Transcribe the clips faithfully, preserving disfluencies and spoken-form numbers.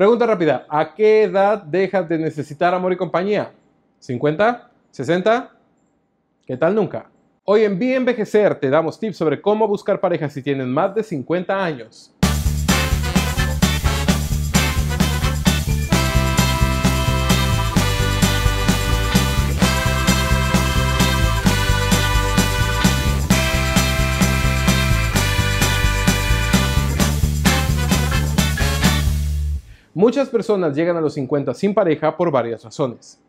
Pregunta rápida, ¿a qué edad dejas de necesitar amor y compañía? ¿cincuenta? ¿sesenta? ¿Qué tal nunca? Hoy en Mi Envejecer te damos tips sobre cómo buscar parejas si tienen más de cincuenta años. Muchas personas llegan a los cincuenta sin pareja por varias razones.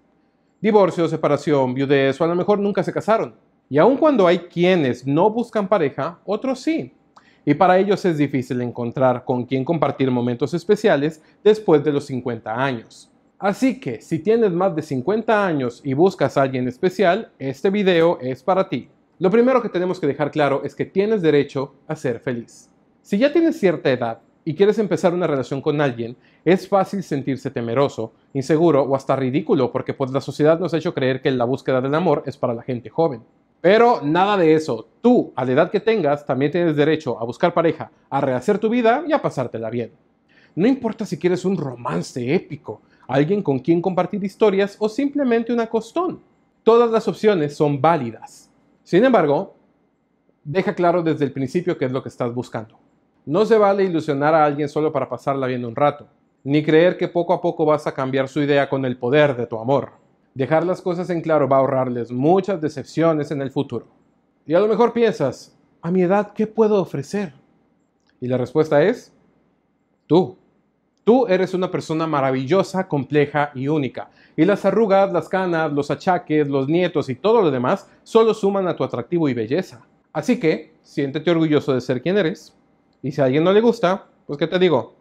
Divorcio, separación, viudez o a lo mejor nunca se casaron. Y aun cuando hay quienes no buscan pareja, otros sí. Y para ellos es difícil encontrar con quién compartir momentos especiales después de los cincuenta años. Así que si tienes más de cincuenta años y buscas a alguien especial, este video es para ti. Lo primero que tenemos que dejar claro es que tienes derecho a ser feliz. Si ya tienes cierta edad y quieres empezar una relación con alguien, es fácil sentirse temeroso, inseguro o hasta ridículo porque pues la sociedad nos ha hecho creer que la búsqueda del amor es para la gente joven. Pero nada de eso, tú a la edad que tengas también tienes derecho a buscar pareja, a rehacer tu vida y a pasártela bien. No importa si quieres un romance épico, alguien con quien compartir historias o simplemente una costón. Todas las opciones son válidas. Sin embargo, deja claro desde el principio qué es lo que estás buscando. No se vale ilusionar a alguien solo para pasarla bien un rato, ni creer que poco a poco vas a cambiar su idea con el poder de tu amor. Dejar las cosas en claro va a ahorrarles muchas decepciones en el futuro. Y a lo mejor piensas, a mi edad, ¿qué puedo ofrecer? Y la respuesta es, tú. Tú eres una persona maravillosa, compleja y única. Y las arrugas, las canas, los achaques, los nietos y todo lo demás solo suman a tu atractivo y belleza. Así que, siéntete orgulloso de ser quien eres. Y si a alguien no le gusta, pues ¿qué te digo?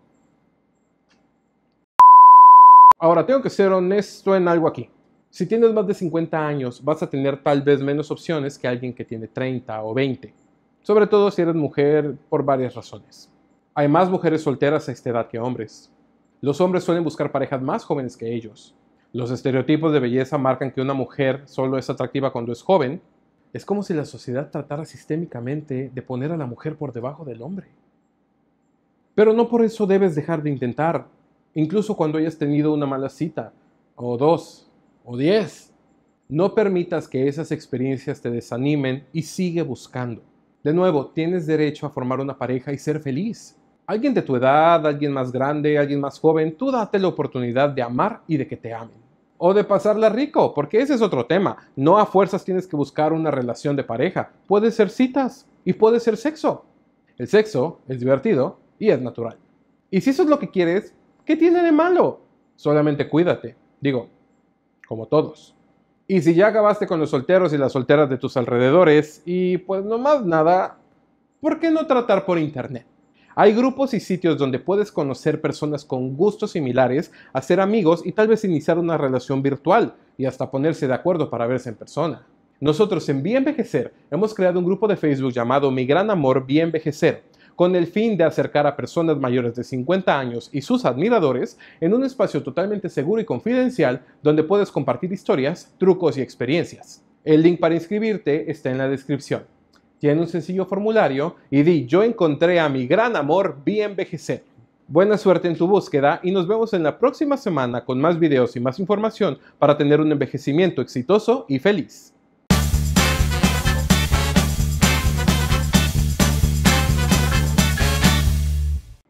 Ahora, tengo que ser honesto en algo aquí. Si tienes más de cincuenta años, vas a tener tal vez menos opciones que alguien que tiene treinta o veinte. Sobre todo si eres mujer, por varias razones. Hay más mujeres solteras a esta edad que hombres. Los hombres suelen buscar parejas más jóvenes que ellos. Los estereotipos de belleza marcan que una mujer solo es atractiva cuando es joven. Es como si la sociedad tratara sistémicamente de poner a la mujer por debajo del hombre. Pero no por eso debes dejar de intentar, incluso cuando hayas tenido una mala cita, o dos, o diez. No permitas que esas experiencias te desanimen y sigue buscando. De nuevo, tienes derecho a formar una pareja y ser feliz. Alguien de tu edad, alguien más grande, alguien más joven, tú date la oportunidad de amar y de que te amen. O de pasarla rico, porque ese es otro tema. No a fuerzas tienes que buscar una relación de pareja. Puede ser citas y puede ser sexo. El sexo es divertido y es natural. Y si eso es lo que quieres, ¿qué tiene de malo? Solamente cuídate, digo, como todos. Y si ya acabaste con los solteros y las solteras de tus alrededores, y pues no más nada, ¿por qué no tratar por internet? Hay grupos y sitios donde puedes conocer personas con gustos similares, hacer amigos y tal vez iniciar una relación virtual y hasta ponerse de acuerdo para verse en persona. Nosotros en Mi Envejecer hemos creado un grupo de Facebook llamado Mi Gran Amor Envejecer, con el fin de acercar a personas mayores de cincuenta años y sus admiradores en un espacio totalmente seguro y confidencial donde puedes compartir historias, trucos y experiencias. El link para inscribirte está en la descripción. Tiene un sencillo formulario y di yo encontré a mi gran amor envejecer. Buena suerte en tu búsqueda y nos vemos en la próxima semana con más videos y más información para tener un envejecimiento exitoso y feliz.